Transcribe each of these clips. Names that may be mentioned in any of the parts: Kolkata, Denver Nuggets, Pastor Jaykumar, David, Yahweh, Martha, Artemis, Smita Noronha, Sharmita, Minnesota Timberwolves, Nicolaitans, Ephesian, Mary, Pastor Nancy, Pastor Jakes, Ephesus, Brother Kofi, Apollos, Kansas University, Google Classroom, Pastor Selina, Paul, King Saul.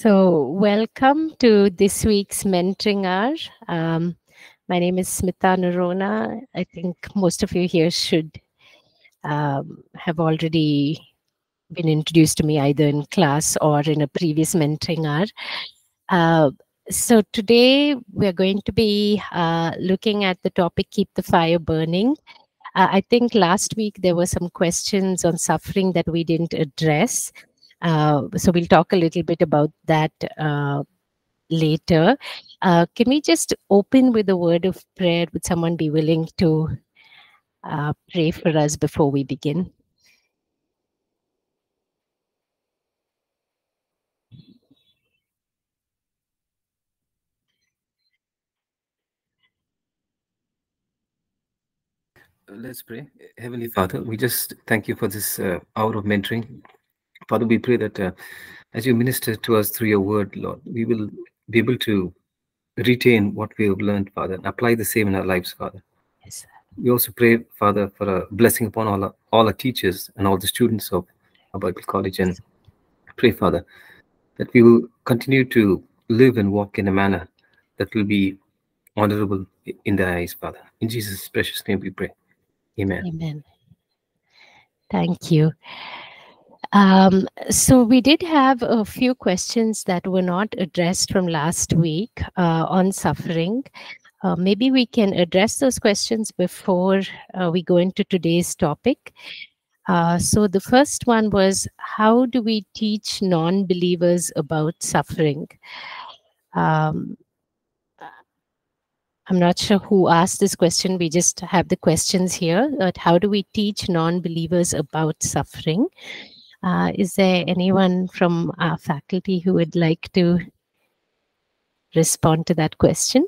So welcome to this week's mentoring hour. My name is Smita Noronha. I think most of you here should have already been introduced to me either in class or in a previous mentoring hour. So today we're going to be looking at the topic, Keep the Fire Burning. I think last week there were some questions on suffering that we didn't address. So we'll talk a little bit about that later. Can we just open with a word of prayer? Would someone be willing to pray for us before we begin? Let's pray. Heavenly Father, we just thank you for this hour of mentoring. Father, we pray that as you minister to us through your word, Lord, we will be able to retain what we have learned, Father, and apply the same in our lives, Father. Yes, sir. We also pray, Father, for a blessing upon all our teachers and all the students of our Bible college. And pray, Father, that we will continue to live and walk in a manner that will be honorable in their eyes, Father. In Jesus' precious name we pray. Amen. Amen. Thank you. So we did have a few questions that were not addressed from last week on suffering. Maybe we can address those questions before we go into today's topic. So the first one was, how do we teach non-believers about suffering? I'm not sure who asked this question. We just have the questions here. But how do we teach non-believers about suffering? Is there anyone from our faculty who would like to respond to that question?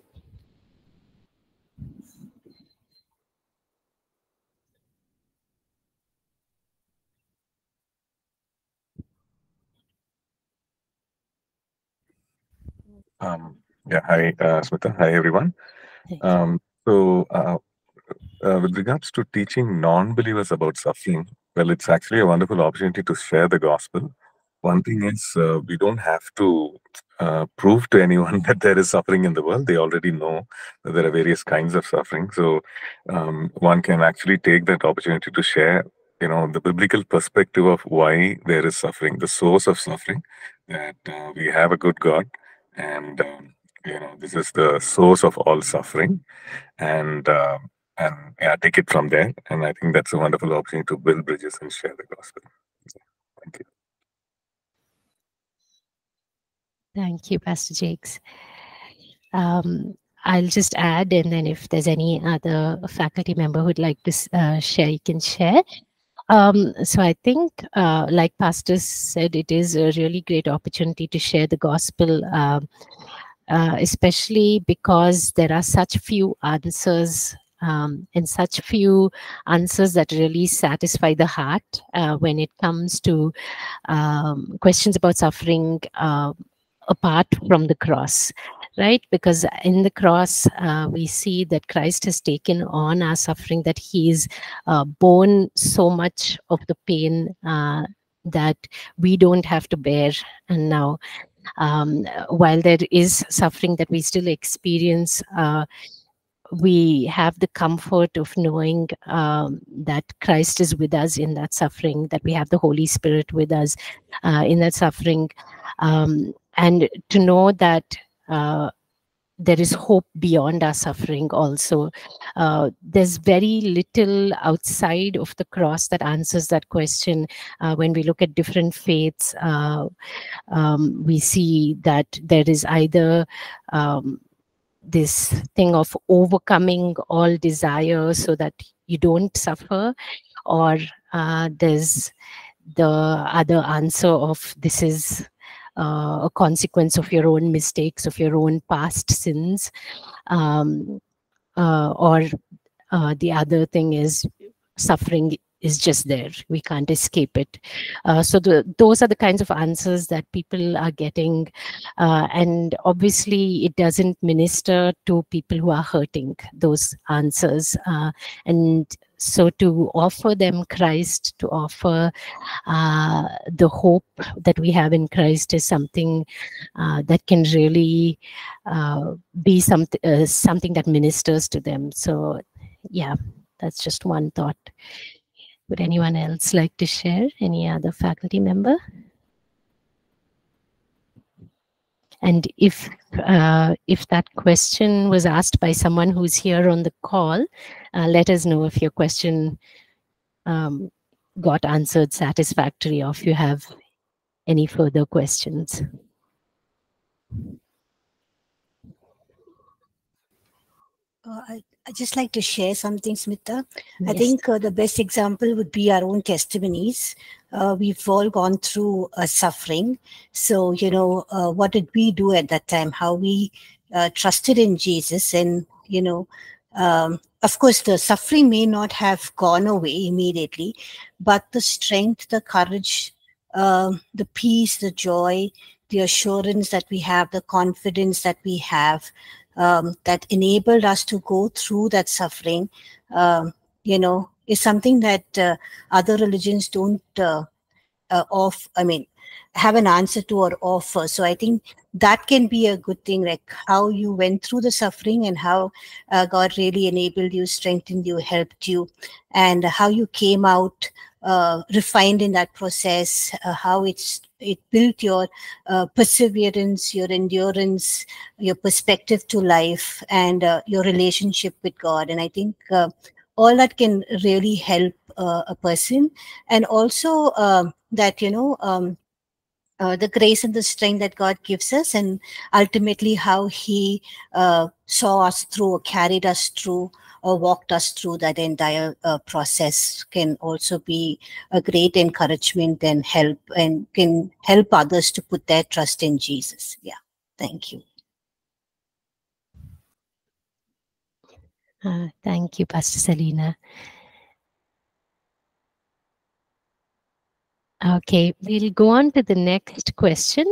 Yeah, hi, Smita. Hi, everyone. With regards to teaching non-believers about suffering, well, it's actually a wonderful opportunity to share the gospel. One thing is, we don't have to prove to anyone that there is suffering in the world. They already know that there are various kinds of suffering. So one can actually take that opportunity to share, you know, the biblical perspective of why there is suffering, the source of suffering, that we have a good God, and you know, this is the source of all suffering, and yeah, take it from there. And I think that's a wonderful opportunity to build bridges and share the gospel. Thank you. Thank you, Pastor Jakes. I'll just add, and then if there's any other faculty member who'd like to share, you can share. So I think, like Pastor said, it is a really great opportunity to share the gospel. Especially because there are such few answers and such few answers that really satisfy the heart when it comes to questions about suffering apart from the cross, right? Because in the cross, we see that Christ has taken on our suffering, that he's borne so much of the pain that we don't have to bear. And now, while there is suffering that we still experience, we have the comfort of knowing that Christ is with us in that suffering, that we have the Holy Spirit with us in that suffering, and to know that there is hope beyond our suffering also. There's very little outside of the cross that answers that question. When we look at different faiths, we see that there is either this thing of overcoming all desire so that you don't suffer, or there's the other answer of this is a consequence of your own mistakes, of your own past sins, or the other thing is suffering is just there. We can't escape it. So those are the kinds of answers that people are getting. And obviously, it doesn't minister to people who are hurting, those answers. So to offer them Christ, to offer the hope that we have in Christ is something that can really be something that ministers to them. So yeah, that's just one thought. Would anyone else like to share? Any other faculty member? And if that question was asked by someone who's here on the call, let us know if your question got answered satisfactorily, or if you have any further questions. I'd just like to share something, Smita. Yes. I think the best example would be our own testimonies. We've all gone through suffering. So, you know, what did we do at that time? How we trusted in Jesus. And, you know, of course, the suffering may not have gone away immediately, but the strength, the courage, the peace, the joy, the assurance that we have, the confidence that we have, that enabled us to go through that suffering, you know, is something that other religions don't have an answer to or offer. So I think that can be a good thing, like how you went through the suffering and how God really enabled you, strengthened you, helped you, and how you came out refined in that process, how it built your perseverance, your endurance, your perspective to life, and your relationship with God. And I think all that can really help a person. And also that, you know, the grace and the strength that God gives us, and ultimately how he saw us through or carried us through or walked us through that entire process can also be a great encouragement and help, and can help others to put their trust in Jesus. Yeah, thank you. Thank you, Pastor Selina. Okay, we'll go on to the next question.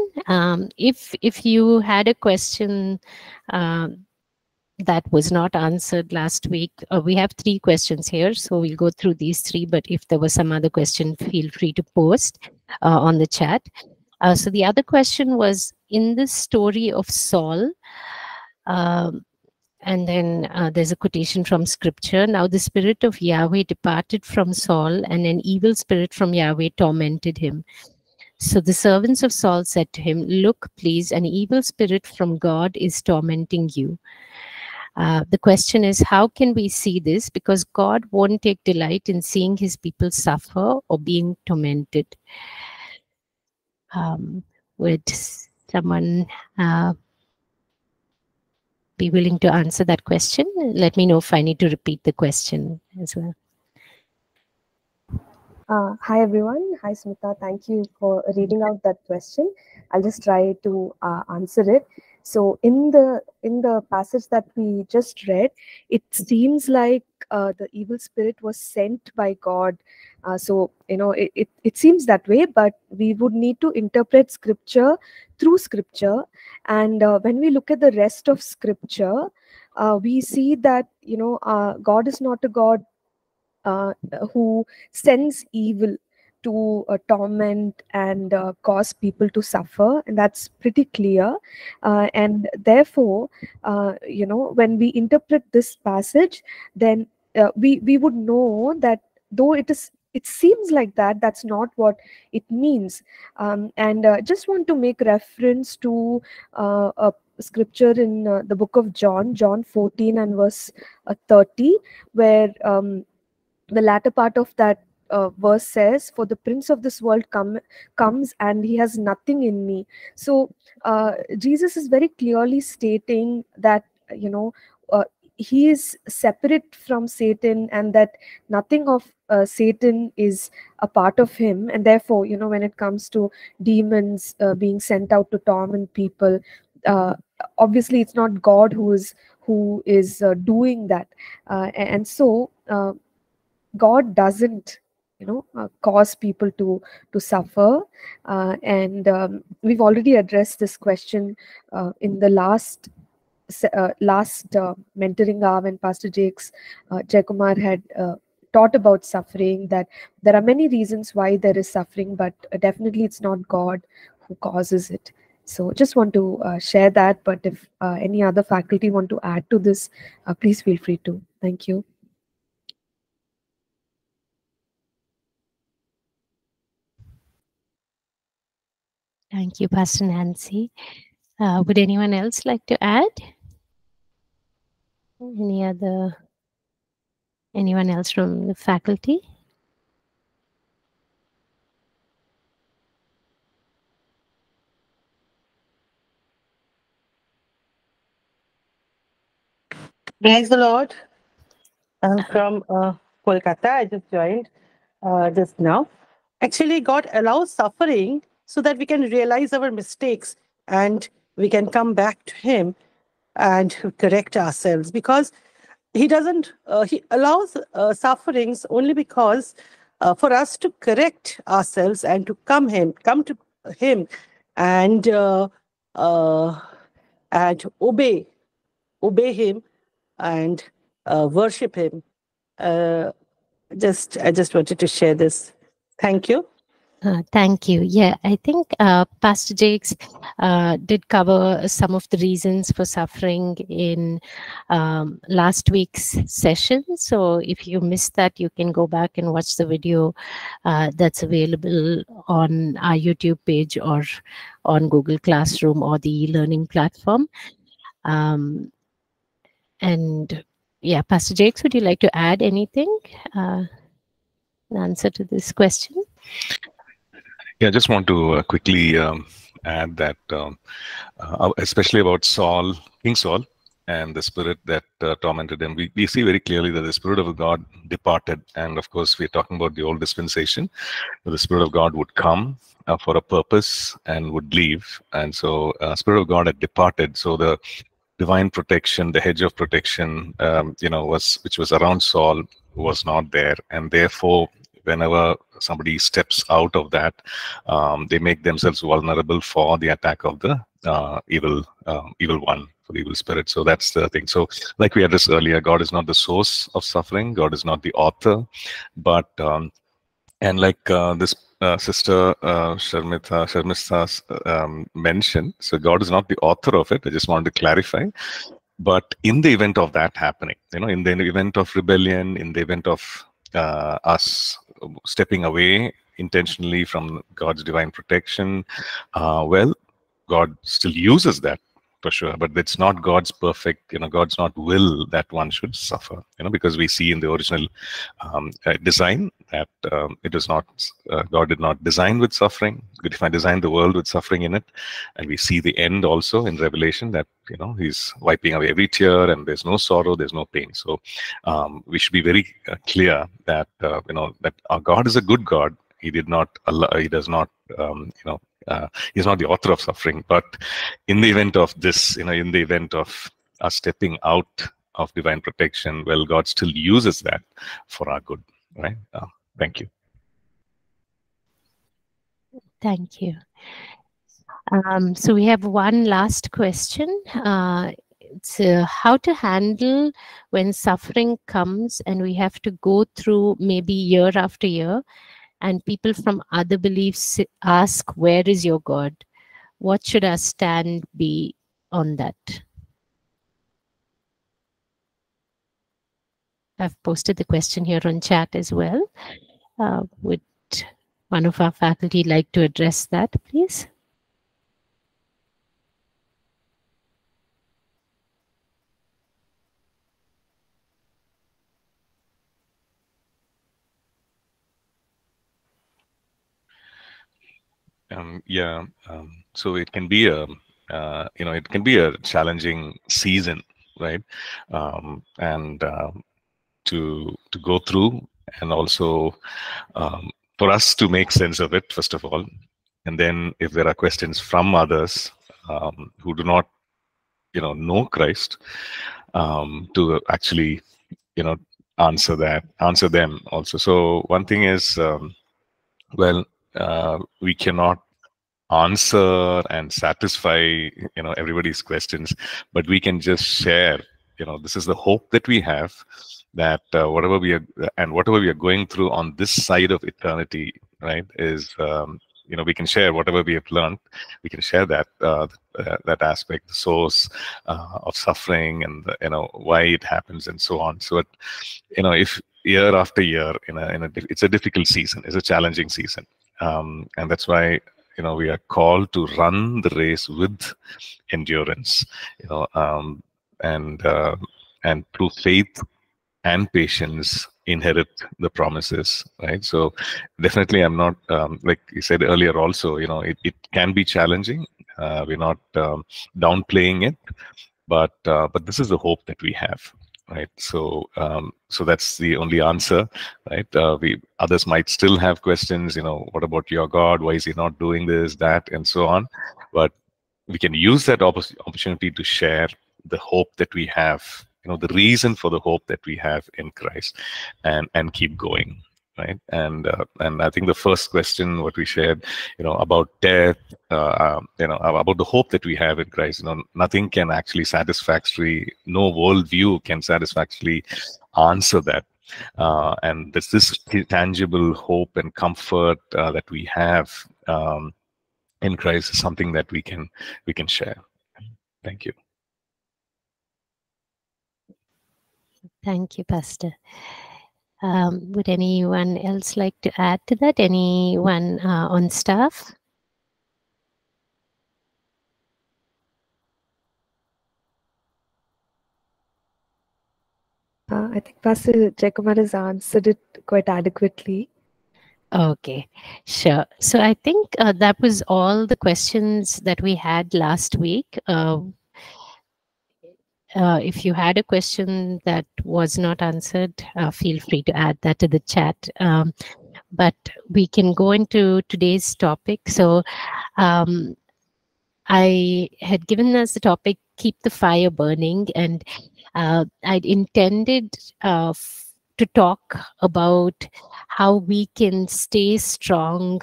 If you had a question that was not answered last week, we have 3 questions here, so we'll go through these 3, but if there was some other question, feel free to post on the chat. So the other question was, in the story of Saul, and then there's a quotation from scripture. Now the spirit of Yahweh departed from Saul, and an evil spirit from Yahweh tormented him. So the servants of Saul said to him, look, please, an evil spirit from God is tormenting you. The question is, how can we see this? Because God won't take delight in seeing his people suffer or being tormented. Would someone be willing to answer that question? Let me know if I need to repeat the question as well. Hi, everyone. Hi, Smita. Thank you for reading out that question. I'll just try to answer it. So in the passage that we just read, it seems like the evil spirit was sent by God. So, you know, it seems that way, but we would need to interpret scripture through scripture. And when we look at the rest of scripture, we see that, you know, God is not a God who sends evil to torment and cause people to suffer, and that's pretty clear. And therefore, you know, when we interpret this passage, then we would know that though it seems like that, that's not what it means. And just want to make reference to a scripture in the book of John, John 14 and verse 30, where the latter part of that verse says, for the prince of this world comes and he has nothing in me. So Jesus is very clearly stating that, you know, he is separate from Satan, and that nothing of Satan is a part of him. And therefore, you know, when it comes to demons being sent out to torment people, obviously it's not God who is doing that. And so God doesn't cause people to suffer. And we've already addressed this question in the last mentoring hour when Pastor Jaykumar had taught about suffering, that there are many reasons why there is suffering, but definitely it's not God who causes it. So just want to share that, but if any other faculty want to add to this, please feel free to. Thank you. Thank you, Pastor Nancy. Would anyone else like to add? Anyone else from the faculty? Praise the Lord. I'm from Kolkata. I just joined just now. Actually, God allows suffering so that we can realize our mistakes and we can come back to Him and correct ourselves, because He doesn't, He allows sufferings only because for us to correct ourselves and to come to Him and obey Him and worship Him. I just wanted to share this. Thank you. Thank you. Yeah, I think Pastor Jakes did cover some of the reasons for suffering in last week's session. So if you missed that, you can go back and watch the video that's available on our YouTube page or on Google Classroom or the e-learning platform. And yeah, Pastor Jakes, would you like to add anything in answer to this question? Yeah, I just want to quickly add that, especially about Saul, King Saul, and the spirit that tormented him. We see very clearly that the Spirit of God departed. And of course, we're talking about the old dispensation, where the Spirit of God would come for a purpose and would leave. And so Spirit of God had departed. So the divine protection, the hedge of protection, which was around Saul, was not there. And therefore, whenever somebody steps out of that, they make themselves vulnerable for the attack of the evil one, for the evil spirit. So that's the thing. So like we addressed earlier, God is not the source of suffering. God is not the author. But and like this sister Sharmita mentioned, so God is not the author of it. I just wanted to clarify. But in the event of that happening, in the event of rebellion, in the event of us stepping away intentionally from God's divine protection, well, God still uses that for sure, but it's not God's perfect, God's not will that one should suffer, because we see in the original design that it was not, God did not design with suffering. God designed the world with suffering in it, and we see the end also in Revelation that, He's wiping away every tear, and there's no sorrow, there's no pain. So we should be very clear that, that our God is a good God. He did not allow, He does not, He's not the author of suffering, but in the event of this, in the event of us stepping out of divine protection, well, God still uses that for our good, right? Thank you. Thank you. So we have one last question. It's how to handle when suffering comes and we have to go through maybe year after year, and people from other beliefs ask, where is your God? What should our stand be on that? I've posted the question here on chat as well. Would one of our faculty like to address that, please? So it can be a it can be a challenging season, right? To go through, and also for us to make sense of it, first of all, and then if there are questions from others who do not know Christ, to actually answer them also. So one thing is, we cannot answer and satisfy, everybody's questions, but we can just share, this is the hope that we have, that whatever we are going through on this side of eternity, right, is, we can share whatever we have learned. We can share that that aspect, the source of suffering, and why it happens, and so on. So, if year after year, it's a difficult season, it's a challenging season, and that's why we are called to run the race with endurance, and through faith and patience inherit the promises, right? So definitely I'm not, like you said earlier also, it can be challenging. We're not downplaying it, but this is the hope that we have, right? So so that's the only answer, right? Others might still have questions, what about your God? Why is he not doing this, that, and so on? But we can use that opportunity to share the hope that we have, the reason for the hope that we have in Christ, and keep going, right? And I think the first question what we shared, about death, about the hope that we have in Christ, nothing can actually satisfactorily, no worldview can satisfactorily answer that. And there's this tangible hope and comfort that we have in Christ is something that we can share. Thank you. Thank you, Pastor. Would anyone else like to add to that? Anyone on staff? I think Pastor Jaykumar has answered it quite adequately. Okay, sure. So I think that was all the questions that we had last week. If you had a question that was not answered, feel free to add that to the chat. But we can go into today's topic. So I had given us the topic, Keep the Fire Burning. And I'd intended to talk about how we can stay strong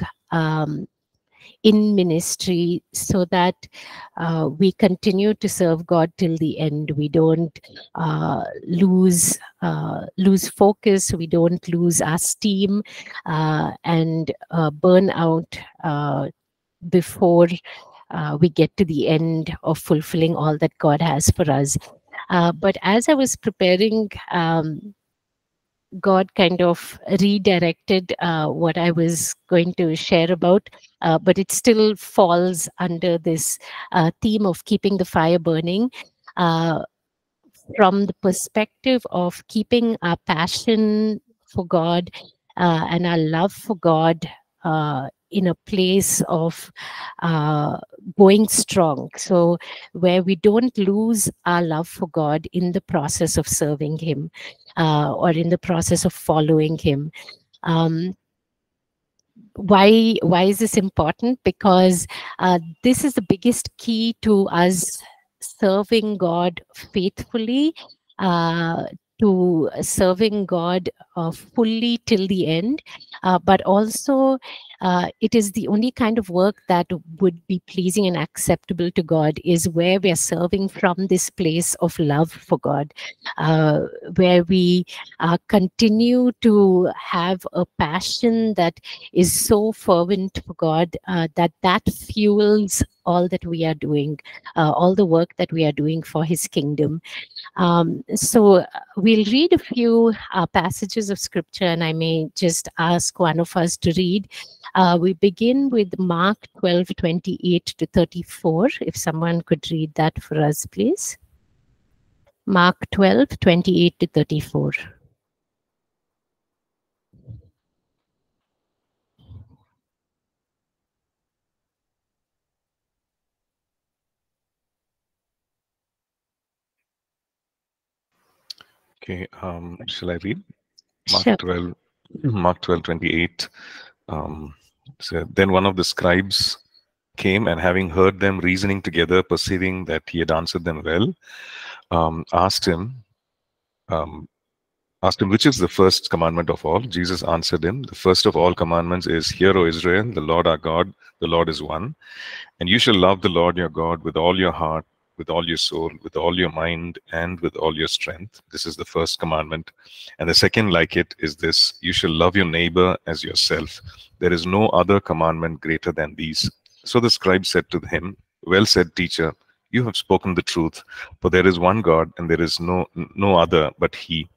in ministry, so that we continue to serve God till the end. We don't lose focus, we don't lose our steam and burn out before we get to the end of fulfilling all that God has for us. But as I was preparing, God kind of redirected what I was going to share about, but it still falls under this theme of keeping the fire burning from the perspective of keeping our passion for God and our love for God in a place of going strong. So where we don't lose our love for God in the process of serving Him or in the process of following Him. Why is this important? Because this is the biggest key to us serving God faithfully, to serving God fully till the end, but also it is the only kind of work that would be pleasing and acceptable to God, is where we are serving from this place of love for God, where we continue to have a passion that is so fervent for God that fuels all that we are doing, all the work that we are doing for His kingdom. So we'll read a few passages of scripture, and I may just ask one of us to read. We begin with Mark 12:28 to 34. If someone could read that for us, please. Mark 12:28 to 34. Okay, shall I read? Mark, sure. 12, Mark 12:28. So then one of the scribes came, and having heard them reasoning together, perceiving that he had answered them well, asked him, asked him, which is the first commandment of all? Jesus answered him, the first of all commandments is, hear, O Israel, the Lord our God, the Lord is one. And you shall love the Lord your God with all your heart, with all your soul, with all your mind, and with all your strength. This is the first commandment. And the second like it is this, you shall love your neighbor as yourself. There is no other commandment greater than these. So the scribe said to him, well said, teacher, you have spoken the truth, for there is one God, and there is no other but he.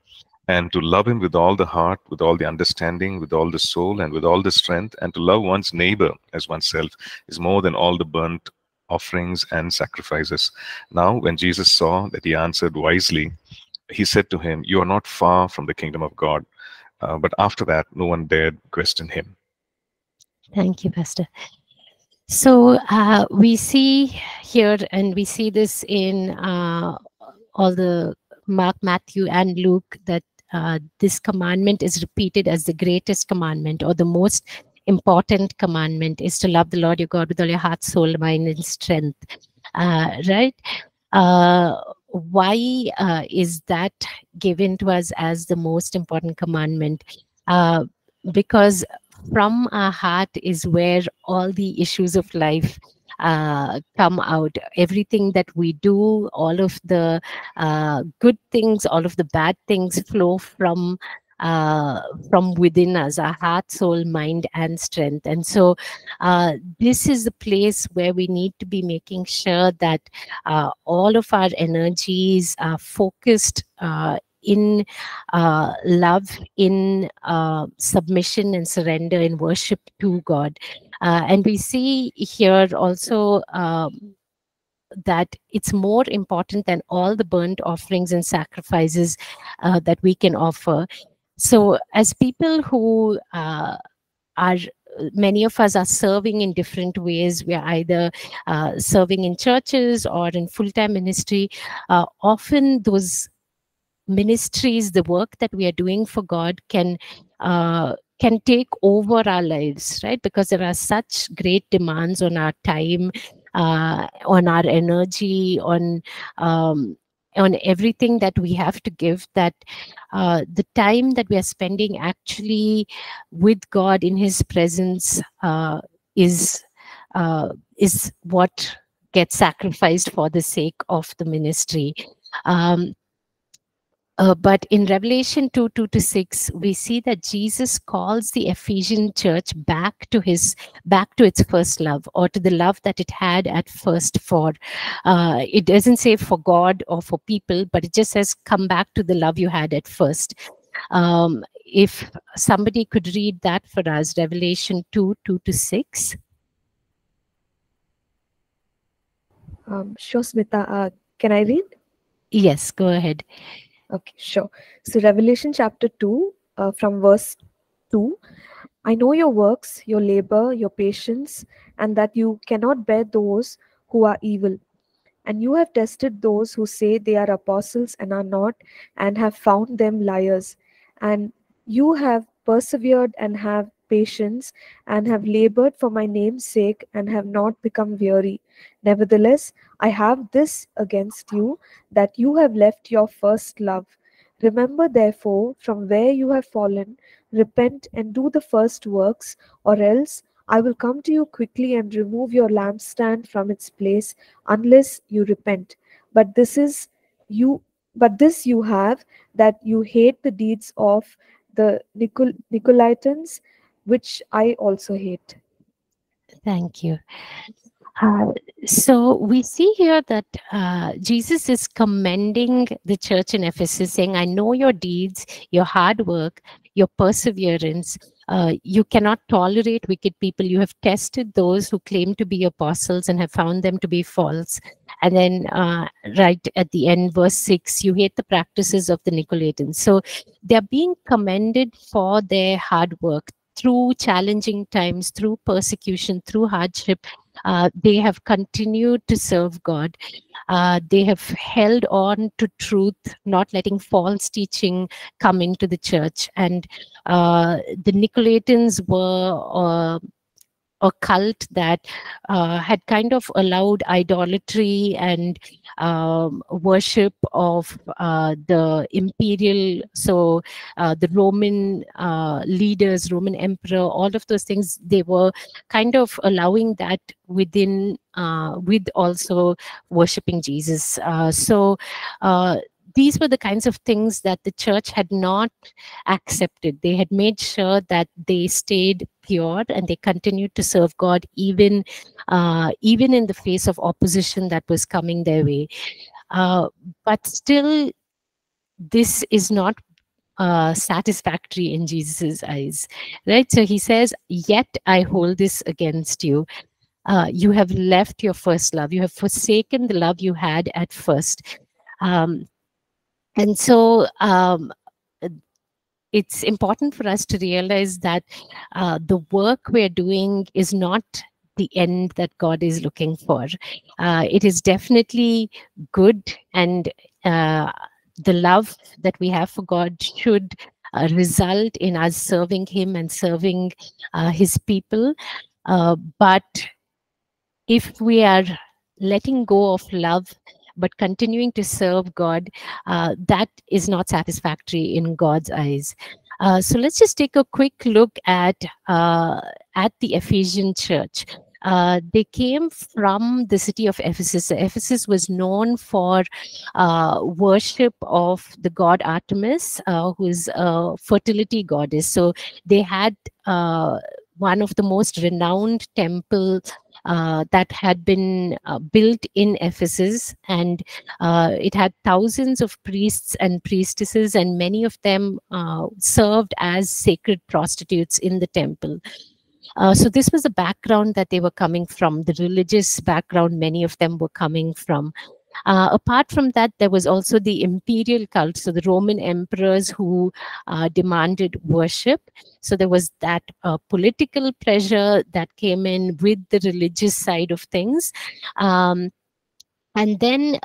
And to love him with all the heart, with all the understanding, with all the soul, and with all the strength, and to love one's neighbor as oneself is more than all the burnt offerings and sacrifices. Now, when Jesus saw that he answered wisely, he said to him, you are not far from the kingdom of God. But after that, no one dared question him. Thank you, Pastor. So we see here, and we see this in all the Mark, Matthew, and Luke, that this commandment is repeated as the greatest commandment, or the most important commandment, is to love the Lord your God with all your heart, soul, mind, and strength. Right? Why is that given to us as the most important commandment? Because from our heart is where all the issues of life come out. Everything that we do, all of the good things, all of the bad things flow from within us, our heart, soul, mind, and strength. And so this is the place where we need to be making sure that all of our energies are focused in love, in submission and surrender, in worship to God. And we see here also that it's more important than all the burnt offerings and sacrifices that we can offer. So as people who many of us are serving in different ways, we are either serving in churches or in full-time ministry, often those ministries, the work that we are doing for God, can take over our lives, right? Because there are such great demands on our time, on our energy, on everything that we have to give, that the time that we are spending actually with God in His presence is what gets sacrificed for the sake of the ministry. But in Revelation 2:2 to 6, we see that Jesus calls the Ephesian church back to its first love, or to the love that it had at first for. It doesn't say for God or for people, but it just says, come back to the love you had at first. If somebody could read that for us, Revelation 2:2 to 6. Sure, Smita. Can I read? Yes, go ahead. Okay, sure. So Revelation chapter 2, from verse 2. I know your works, your labor, your patience, and that you cannot bear those who are evil. And you have tested those who say they are apostles and are not, and have found them liars. And you have persevered and have patience, and have labored for my name's sake, and have not become weary. Nevertheless, I have this against you, that you have left your first love. Remember, therefore, from where you have fallen, repent and do the first works, or else I will come to you quickly and remove your lampstand from its place, unless you repent. But this you have, that you hate the deeds of the Nicolaitans, which I also hate. Thank you. So we see here that Jesus is commending the church in Ephesus, saying, I know your deeds, your hard work, your perseverance. You cannot tolerate wicked people. You have tested those who claim to be apostles and have found them to be false. And then right at the end, verse 6, you hate the practices of the Nicolaitans. So they're being commended for their hard work. Through challenging times, through persecution, through hardship, they have continued to serve God. They have held on to truth, not letting false teaching come into the church. And the Nicolaitans were a cult that had kind of allowed idolatry and worship of the imperial, so the Roman leaders, Roman emperor, all of those things, they were kind of allowing that within, with also worshipping Jesus. These were the kinds of things that the church had not accepted. They had made sure that they stayed pure and they continued to serve God even, even in the face of opposition that was coming their way. But still, this is not satisfactory in Jesus' eyes, right? So he says, "Yet I hold this against you. You have left your first love. You have forsaken the love you had at first." And so it's important for us to realize that the work we're doing is not the end that God is looking for. It is definitely good, and the love that we have for God should result in us serving Him and serving His people. But if we are letting go of love, but continuing to serve God, that is not satisfactory in God's eyes. So let's just take a quick look at the Ephesian church. They came from the city of Ephesus. Ephesus was known for worship of the god Artemis, who is a fertility goddess. So they had one of the most renowned temples that had been built in Ephesus, and it had thousands of priests and priestesses, and many of them served as sacred prostitutes in the temple. So this was the background that they were coming from, the religious background many of them were coming from. Apart from that, there was also the imperial cult, so the Roman emperors who demanded worship. So there was that political pressure that came in with the religious side of things. And then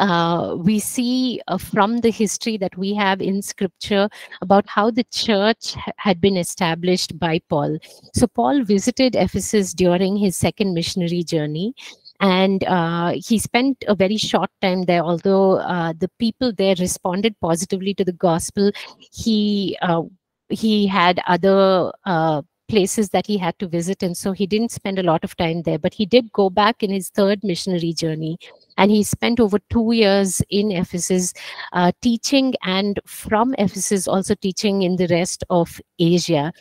we see from the history that we have in scripture about how the church had been established by Paul. So Paul visited Ephesus during his second missionary journey. And he spent a very short time there, although the people there responded positively to the gospel. He had other places that he had to visit, and so he didn't spend a lot of time there. But he did go back in his third missionary journey, and he spent over 2 years in Ephesus teaching, and from Ephesus also teaching in the rest of Asia.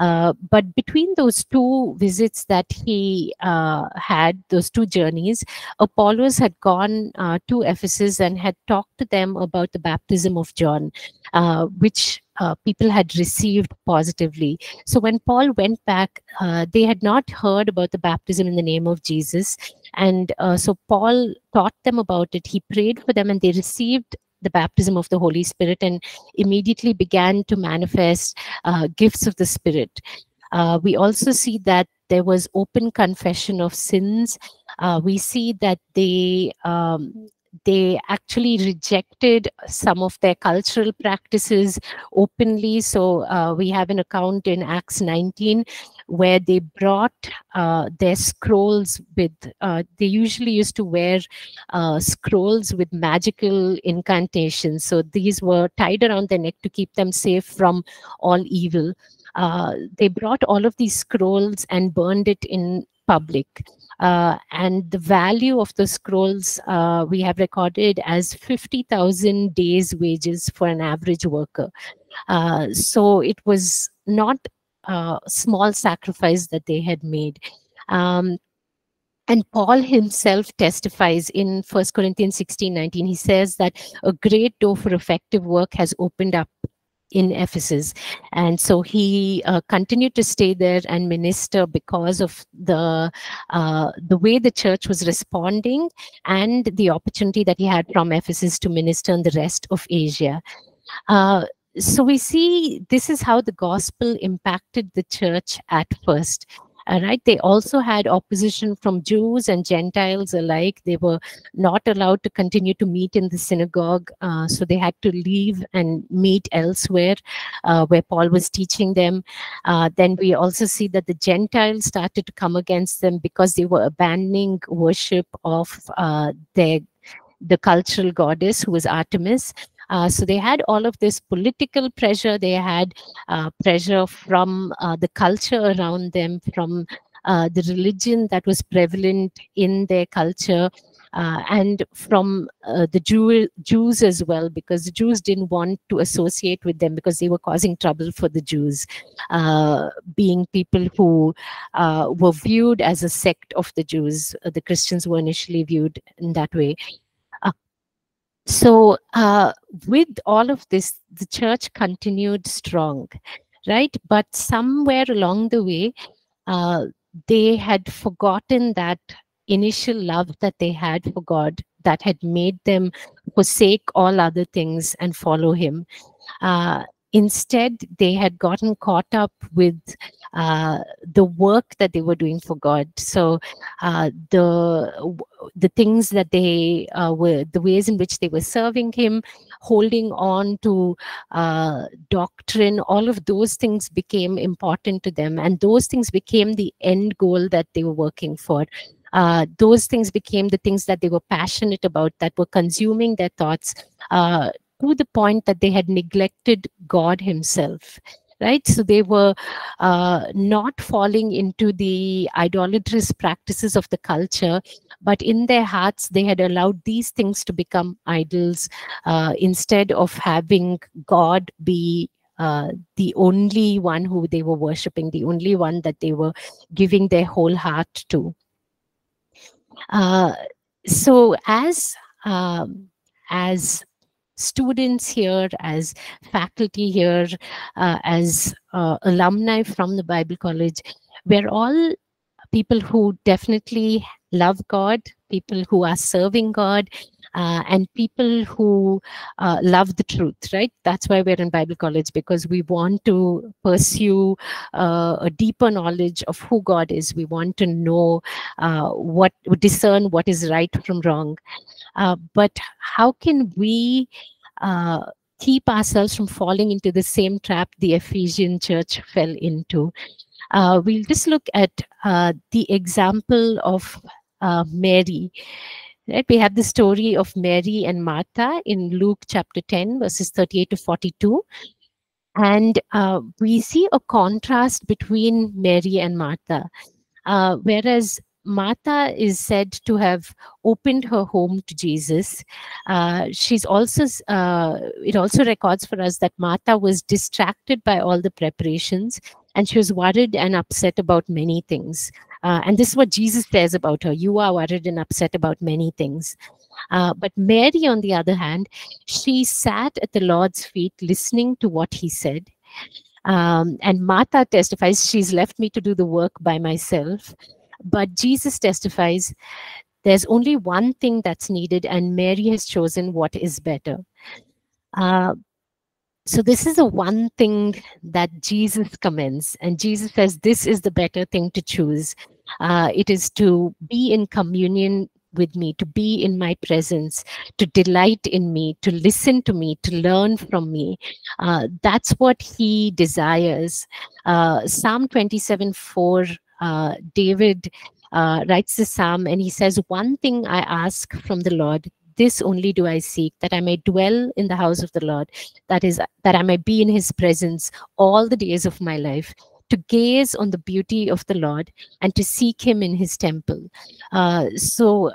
But between those two visits that he had, those two journeys, Apollos had gone to Ephesus and had talked to them about the baptism of John, which people had received positively. So when Paul went back, they had not heard about the baptism in the name of Jesus. And so Paul taught them about it. He prayed for them, and they received the baptism of the Holy Spirit, and immediately began to manifest gifts of the Spirit. We also see that there was open confession of sins. We see that they actually rejected some of their cultural practices openly. So we have an account in Acts 19 where they brought their scrolls with, they usually used to wear scrolls with magical incantations. So these were tied around their neck to keep them safe from all evil. They brought all of these scrolls and burned it in public. And the value of the scrolls we have recorded as 50,000 days' wages for an average worker. So it was not a small sacrifice that they had made. And Paul himself testifies in 1 Corinthians 16:19. He says that a great door for effective work has opened up in Ephesus, and so he continued to stay there and minister because of the way the church was responding and the opportunity that he had from Ephesus to minister in the rest of Asia. So we see this is how the gospel impacted the church at first. Right? They also had opposition from Jews and Gentiles alike. They were not allowed to continue to meet in the synagogue, so they had to leave and meet elsewhere where Paul was teaching them. Then we also see that the Gentiles started to come against them because they were abandoning worship of the cultural goddess, who was Artemis. So they had all of this political pressure. They had pressure from the culture around them, from the religion that was prevalent in their culture, and from the Jews as well, because the Jews didn't want to associate with them because they were causing trouble for the Jews, being people who were viewed as a sect of the Jews. The Christians were initially viewed in that way. So with all of this, the church continued strong, right? But somewhere along the way, they had forgotten that initial love that they had for God that had made them forsake all other things and follow him. Instead, they had gotten caught up with the work that they were doing for God. So the things that they were, the ways in which they were serving him, holding on to doctrine, all of those things became important to them. And those things became the end goal that they were working for. Those things became the things that they were passionate about, that were consuming their thoughts, to the point that they had neglected God himself, right? So they were not falling into the idolatrous practices of the culture, but in their hearts, they had allowed these things to become idols instead of having God be the only one who they were worshiping, the only one that they were giving their whole heart to. So as students here, as faculty here, as alumni from the Bible College, we're all people who definitely love God, people who are serving God, and people who love the truth, right? That's why we're in Bible College, because we want to pursue a deeper knowledge of who God is. We want to know discern what is right from wrong. But how can we keep ourselves from falling into the same trap the Ephesian church fell into? We'll just look at the example of Mary. Right? We have the story of Mary and Martha in Luke chapter 10, verses 38 to 42. And we see a contrast between Mary and Martha. Whereas Martha is said to have opened her home to Jesus, she's also, it also records for us that Martha was distracted by all the preparations, and she was worried and upset about many things. And this is what Jesus says about her: you are worried and upset about many things. But Mary, on the other hand, she sat at the Lord's feet listening to what he said. And Martha testifies, she's left me to do the work by myself. But Jesus testifies, there's only one thing that's needed, and Mary has chosen what is better. So this is the one thing that Jesus commends, and Jesus says this is the better thing to choose. It is to be in communion with me, to be in my presence, to delight in me, to listen to me, to learn from me. That's what he desires. Psalm 27:4, David writes the psalm, and he says, "One thing I ask from the Lord, this only do I seek, that I may dwell in the house of the Lord, that is, that I may be in his presence all the days of my life, to gaze on the beauty of the Lord and to seek him in his temple." So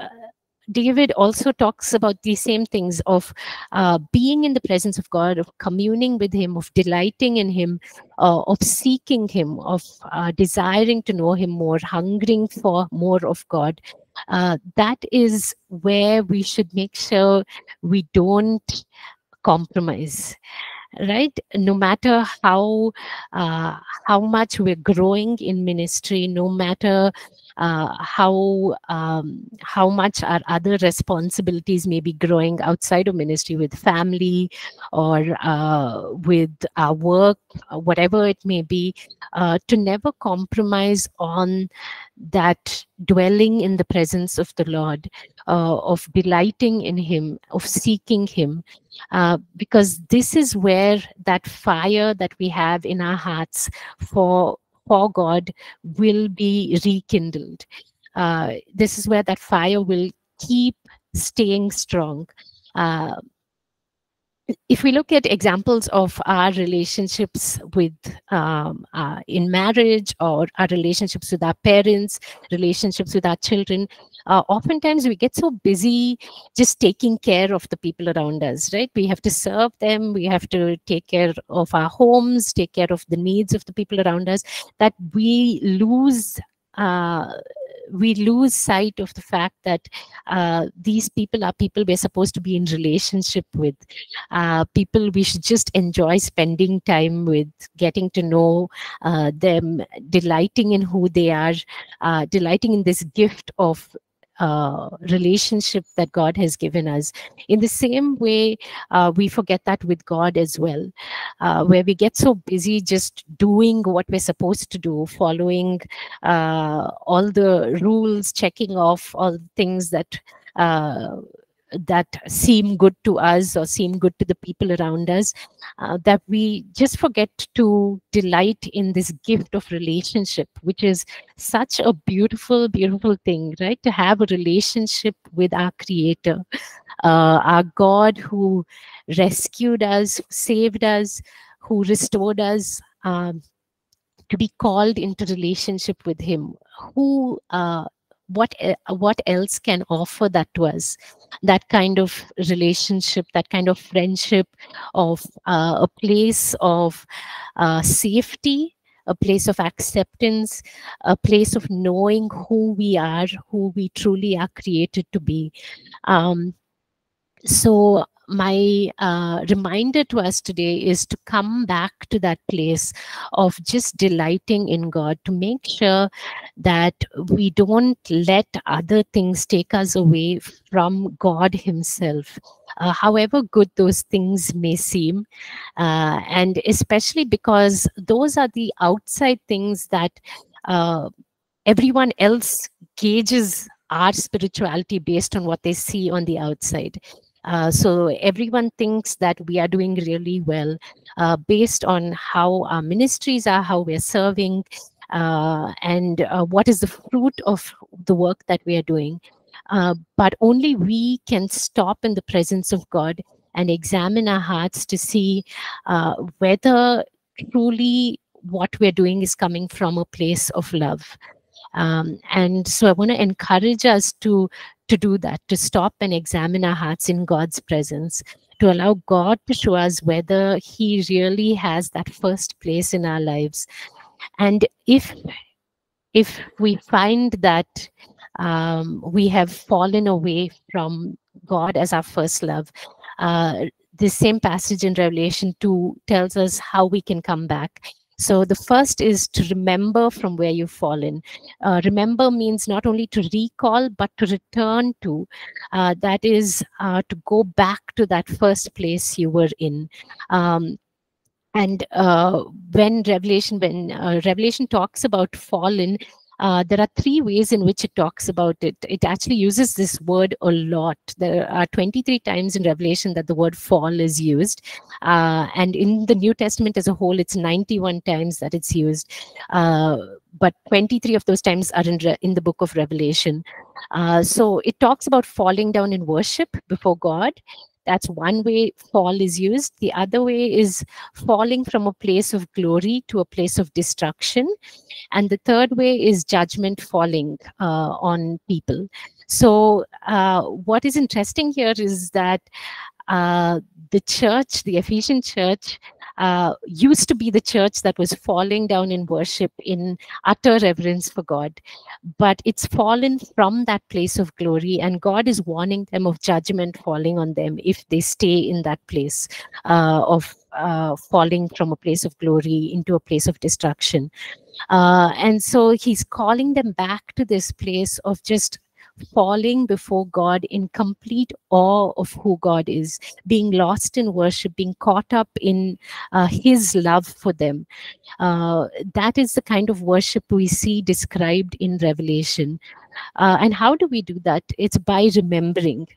David also talks about these same things of being in the presence of God, of communing with him, of delighting in him, of seeking him, of desiring to know him more, hungering for more of God. That is where we should make sure we don't compromise, right? No matter how much we're growing in ministry, no matter how much our other responsibilities may be growing outside of ministry, with family or with our work, whatever it may be, to never compromise on that dwelling in the presence of the Lord, of delighting in Him, of seeking Him, because this is where that fire that we have in our hearts for God will be rekindled. This is where that fire will keep staying strong. If we look at examples of our relationships with in marriage, or our relationships with our parents, relationships with our children, oftentimes we get so busy just taking care of the people around us, right? We have to serve them, we have to take care of our homes, take care of the needs of the people around us, that we lose sight of the fact that these people are people we're supposed to be in relationship with, people we should just enjoy spending time with, getting to know them, delighting in who they are, delighting in this gift of relationship that God has given us. In the same way, we forget that with God as well, where we get so busy just doing what we're supposed to do, following all the rules, checking off all the things that that seem good to us or seem good to the people around us, that we just forget to delight in this gift of relationship, which is such a beautiful, beautiful thing, right? To have a relationship with our Creator, our God who rescued us, saved us, who restored us, to be called into relationship with Him. Who what else can offer that to us, that kind of relationship, that kind of friendship, of a place of safety, a place of acceptance, a place of knowing who we are, who we truly are created to be. So my reminder to us today is to come back to that place of just delighting in God, to make sure that we don't let other things take us away from God Himself, however good those things may seem, and especially because those are the outside things that everyone else gauges our spirituality based on what they see on the outside. So everyone thinks that we are doing really well based on how our ministries are, how we're serving, and what is the fruit of the work that we are doing. But only we can stop in the presence of God and examine our hearts to see whether truly what we're doing is coming from a place of love. And so I want to encourage us to do that, to stop and examine our hearts in God's presence, to allow God to show us whether He really has that first place in our lives. And if we find that we have fallen away from God as our first love, this same passage in Revelation 2 tells us how we can come back. So the first is to remember from where you've fallen. Remember means not only to recall, but to return to. That is to go back to that first place you were in. And when Revelation talks about fallen, there are three ways in which it talks about it. It actually uses this word a lot. There are 23 times in Revelation that the word fall is used. And in the New Testament as a whole, it's 91 times that it's used. But 23 of those times are in the book of Revelation. So it talks about falling down in worship before God. That's one way fall is used. The other way is falling from a place of glory to a place of destruction. And the third way is judgment falling on people. So what is interesting here is that the Ephesian church, used to be the church that was falling down in worship in utter reverence for God, but it's fallen from that place of glory, and God is warning them of judgment falling on them if they stay in that place of falling from a place of glory into a place of destruction. And so he's calling them back to this place of just falling before God in complete awe of who God is, being lost in worship, being caught up in his love for them. That is the kind of worship we see described in Revelation. And how do we do that? It's by remembering.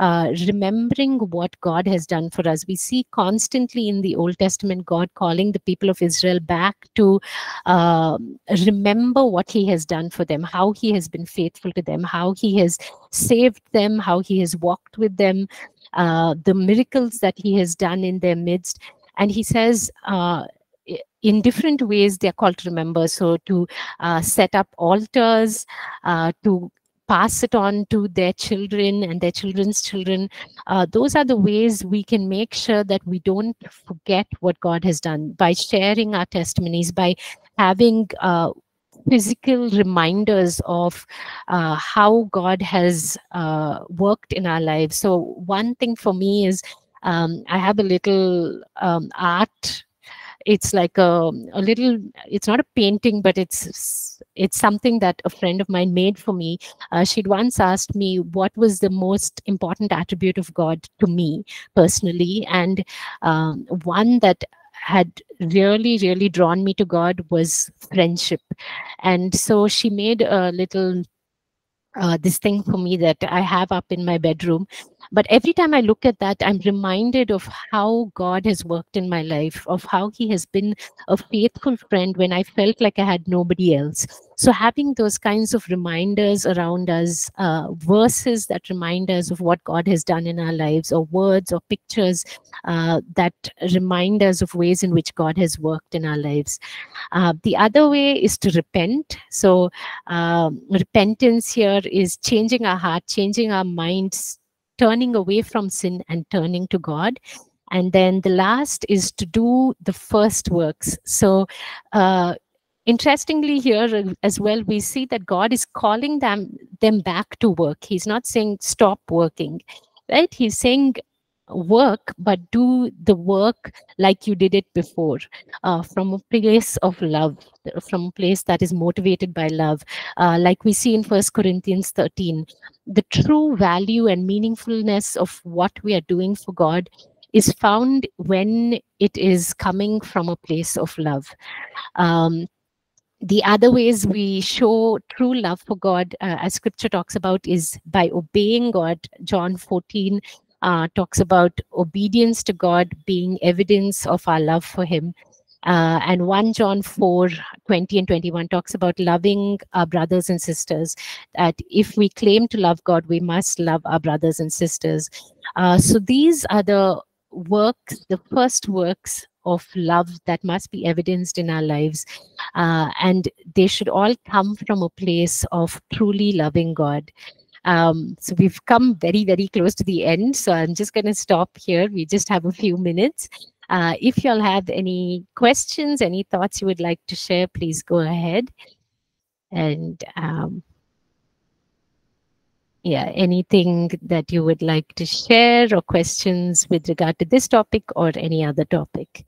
Remembering what God has done for us. We see constantly in the Old Testament God calling the people of Israel back to remember what he has done for them, how he has been faithful to them, how he has saved them, how he has walked with them, the miracles that he has done in their midst. And he says, in different ways they're called to remember. So to set up altars, to pass it on to their children and their children's children. Those are the ways we can make sure that we don't forget what God has done, by sharing our testimonies, by having physical reminders of how God has worked in our lives. So one thing for me is I have a little art. It's like a little, it's not a painting, but it's something that a friend of mine made for me. She'd once asked me what was the most important attribute of God to me personally. And one that had really, really drawn me to God was friendship. And so she made a little, this thing for me that I have up in my bedroom. But every time I look at that, I'm reminded of how God has worked in my life, of how he has been a faithful friend when I felt like I had nobody else. So having those kinds of reminders around us, verses that remind us of what God has done in our lives, or words or pictures that remind us of ways in which God has worked in our lives. The other way is to repent. So repentance here is changing our heart, changing our minds, turning away from sin and turning to God. And then the last is to do the first works. So interestingly here as well, we see that God is calling them back to work. He's not saying stop working, right? He's saying work, but do the work like you did it before, from a place of love, from a place that is motivated by love. Like we see in 1 Corinthians 13, the true value and meaningfulness of what we are doing for God is found when it is coming from a place of love. The other ways we show true love for God, as scripture talks about, is by obeying God. John 14 talks about obedience to God being evidence of our love for him. And 1 John 4:20 and 21 talks about loving our brothers and sisters, that if we claim to love God, we must love our brothers and sisters. So these are the works, the first works of love that must be evidenced in our lives. And they should all come from a place of truly loving God. So we've come very, very close to the end. So I'm just going to stop here. We just have a few minutes. If you all have any questions, any thoughts you would like to share, please go ahead. And yeah, anything that you would like to share, or questions with regard to this topic or any other topic.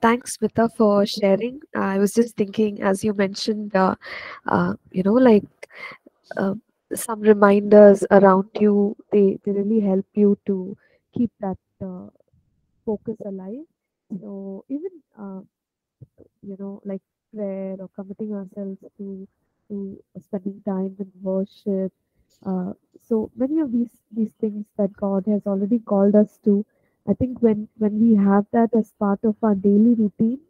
Thanks, Smita, for sharing. I was just thinking, as you mentioned, you know, like some reminders around you, they really help you to keep that focus alive. So even, you know, like prayer or committing ourselves to spending time in worship. So many of these things that God has already called us to, I think when we have that as part of our daily routine,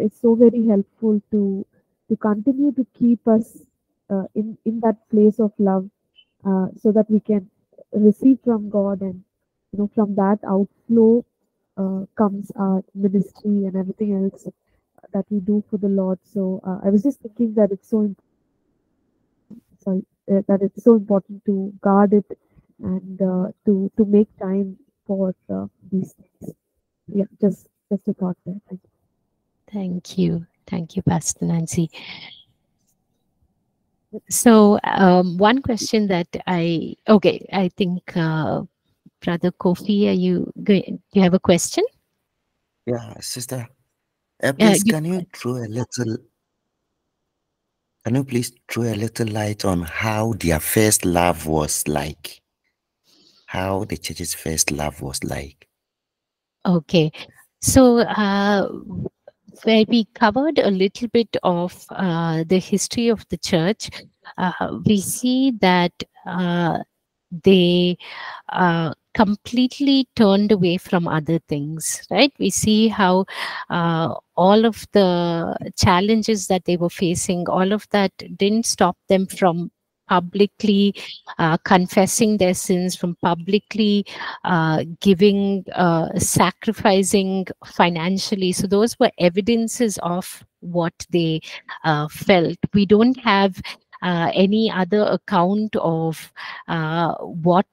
is so very helpful to continue to keep us in that place of love, so that we can receive from God, and you know, from that outflow comes our ministry and everything else that we do for the Lord. So I was just thinking that it's so important to guard it and to make time for these things. Yeah, just a thought there. Thank you. Thank you, Pastor Nancy. So one question that I think Brother Kofi, do you have a question? Yeah, sister. Please, can you please throw a little light on how their first love was like? How the church's first love was like? Okay, so where we covered a little bit of the history of the church, we see that they completely turned away from other things, right? We see how all of the challenges that they were facing, all of that didn't stop them from publicly confessing their sins, from publicly giving, sacrificing financially. So those were evidences of what they felt. We don't have any other account of what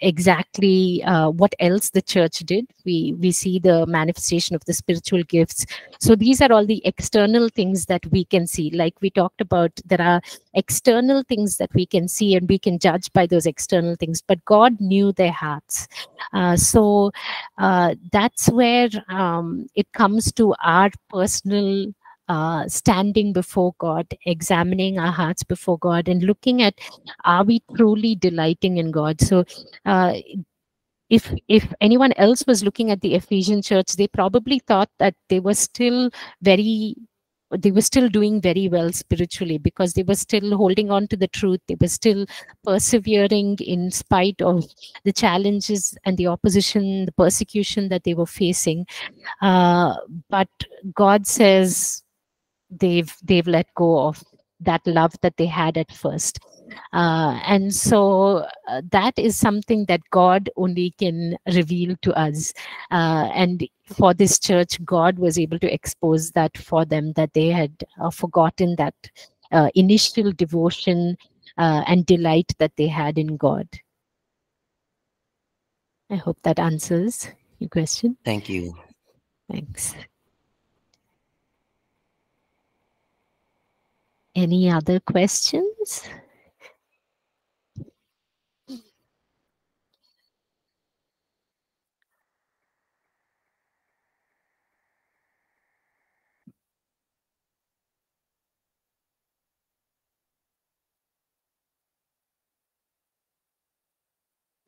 exactly what else the church did. We see the manifestation of the spiritual gifts. So these are all the external things that we can see. Like we talked about, there are external things that we can see and we can judge by those external things, but God knew their hearts. So that's where it comes to our personal standing before God, examining our hearts before God, and looking at, are we truly delighting in God? So if anyone else was looking at the Ephesian church, they probably thought that they were still doing very well spiritually, because they were still holding on to the truth. They were still persevering in spite of the challenges and the opposition, the persecution that they were facing. But God says, they've let go of that love that they had at first, and so that is something that God only can reveal to us, and for this church God was able to expose that for them, that they had forgotten that initial devotion and delight that they had in God. I hope that answers your question. Thank you. Thanks. Any other questions?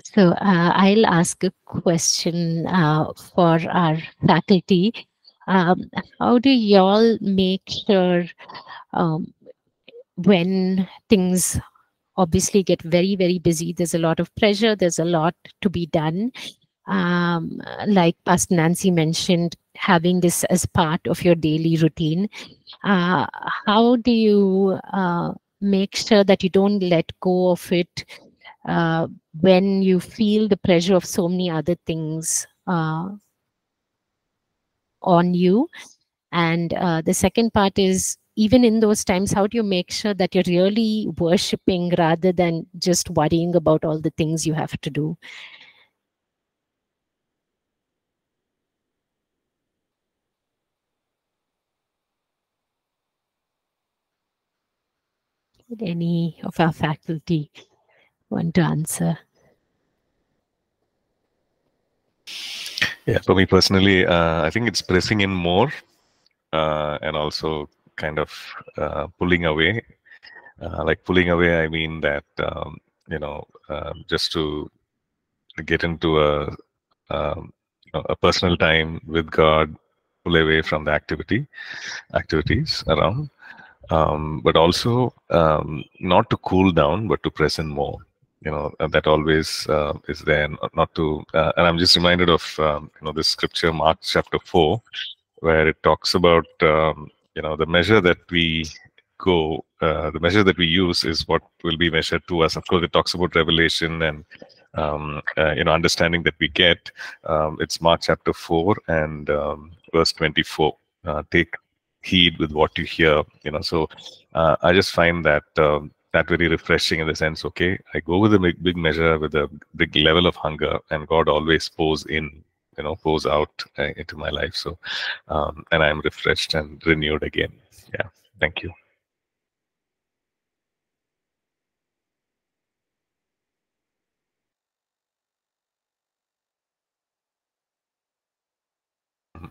So I'll ask a question for our faculty. How do y'all make sure when things obviously get very, very busy, there's a lot of pressure, there's a lot to be done. Like Pastor Nancy mentioned, having this as part of your daily routine. How do you make sure that you don't let go of it when you feel the pressure of so many other things on you? And the second part is, even in those times, how do you make sure that you're really worshiping rather than just worrying about all the things you have to do? Did any of our faculty want to answer? Yeah, for me personally, I think it's pressing in more and also kind of pulling away. Like pulling away, I mean that, just to get into a personal time with God, pull away from the activities around, but also not to cool down, but to press in more. That always is there, not to, and I'm just reminded of, this scripture, Mark chapter 4, where it talks about the measure that we go, the measure that we use is what will be measured to us. Of course, it talks about revelation and understanding that we get. It's Mark chapter 4 and verse 24. Take heed with what you hear. So I just find that that very refreshing in the sense. Okay, I go with a big measure, with a big level of hunger, and God always pours in, pours out into my life. So, and I am refreshed and renewed again. Yeah, thank you.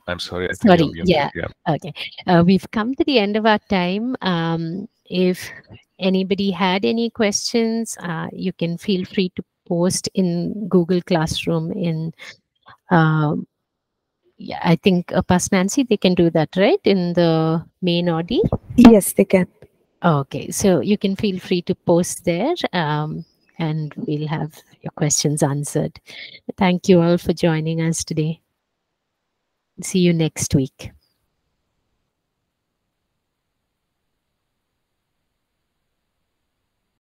I'm sorry. Okay. We've come to the end of our time. If anybody had any questions, you can feel free to post in Google Classroom. I think Pastor Nancy, they can do that, right? In the main audio? Yes, they can. Okay. So you can feel free to post there, and we'll have your questions answered. Thank you all for joining us today. See you next week.